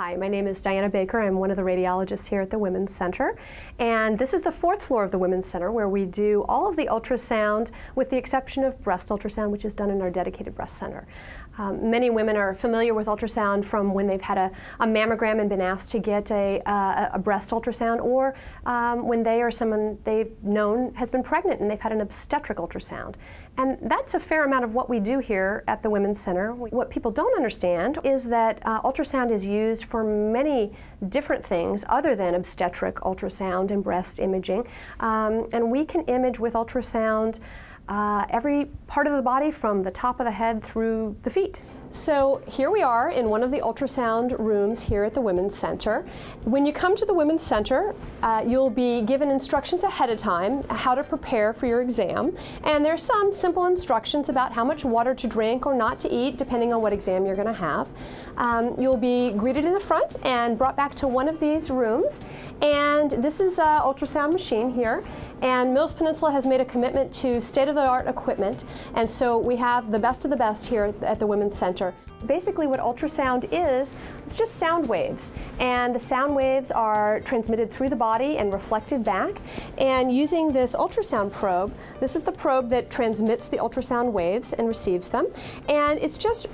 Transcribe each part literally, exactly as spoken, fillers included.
Hi, my name is Diana Baker. I'm one of the radiologists here at the Women's Center. And this is the fourth floor of the Women's Center, where we do all of the ultrasound, with the exception of breast ultrasound, which is done in our dedicated breast center. Um, many women are familiar with ultrasound from when they've had a, a mammogram and been asked to get a, uh, a breast ultrasound, or um, when they or someone they've known has been pregnant and they've had an obstetric ultrasound. And that's a fair amount of what we do here at the Women's Center. What people don't understand is that uh, ultrasound is used for many different things other than obstetric ultrasound and breast imaging. Um, and we can image with ultrasound Uh, every part of the body, from the top of the head through the feet. So here we are in one of the ultrasound rooms here at the Women's Center. When you come to the Women's Center, uh, you'll be given instructions ahead of time how to prepare for your exam. And there's some simple instructions about how much water to drink or not to eat, depending on what exam you're going to have. Um, you'll be greeted in the front and brought back to one of these rooms. And this is an ultrasound machine here. And Mills-Peninsula has made a commitment to state-of-the-art equipment, and so we have the best of the best here at the Women's Center. Basically what ultrasound is, it's just sound waves, and the sound waves are transmitted through the body and reflected back. And using this ultrasound probe, this is the probe that transmits the ultrasound waves and receives them, and it's just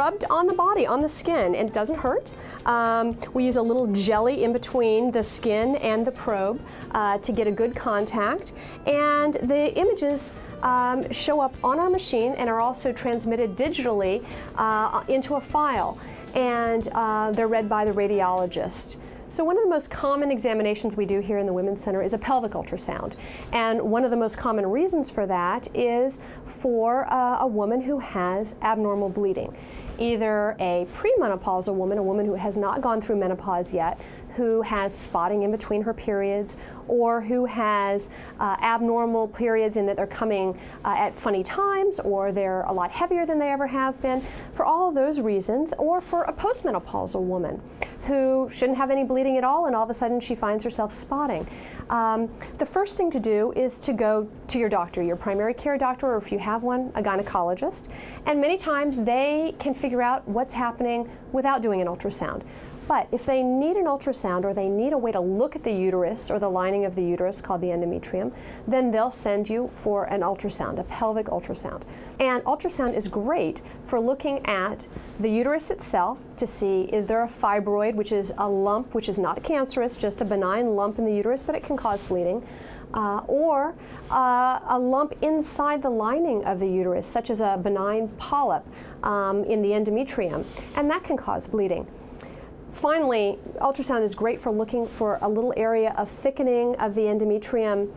rubbed on the body, on the skin, and it doesn't hurt. Um, we use a little jelly in between the skin and the probe uh, to get a good contact, and the images Um, show up on our machine and are also transmitted digitally uh, into a file, and uh, they're read by the radiologist. So one of the most common examinations we do here in the Women's Center is a pelvic ultrasound, and one of the most common reasons for that is for uh, a woman who has abnormal bleeding. Either a premenopausal woman, a woman who has not gone through menopause yet, who has spotting in between her periods, or who has uh, abnormal periods in that they're coming uh, at funny times, or they're a lot heavier than they ever have been, for all of those reasons, or for a postmenopausal woman who shouldn't have any bleeding at all and all of a sudden she finds herself spotting. Um, the first thing to do is to go to your doctor, your primary care doctor, or if you have one, a gynecologist, and many times they can figure out what's happening without doing an ultrasound. But if they need an ultrasound, or they need a way to look at the uterus or the lining of the uterus, called the endometrium, then they'll send you for an ultrasound, a pelvic ultrasound. And ultrasound is great for looking at the uterus itself to see, is there a fibroid, which is a lump, which is not cancerous, just a benign lump in the uterus, but it can cause bleeding. Uh, or uh, a lump inside the lining of the uterus, such as a benign polyp um, in the endometrium, and that can cause bleeding. Finally, ultrasound is great for looking for a little area of thickening of the endometrium, uh,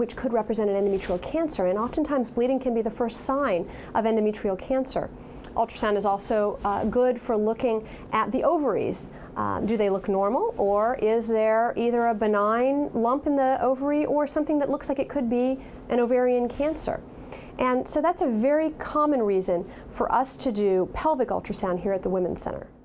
which could represent an endometrial cancer, and oftentimes bleeding can be the first sign of endometrial cancer. Ultrasound is also uh, good for looking at the ovaries. Um, do they look normal, or is there either a benign lump in the ovary or something that looks like it could be an ovarian cancer? And so that's a very common reason for us to do pelvic ultrasound here at the Women's Center.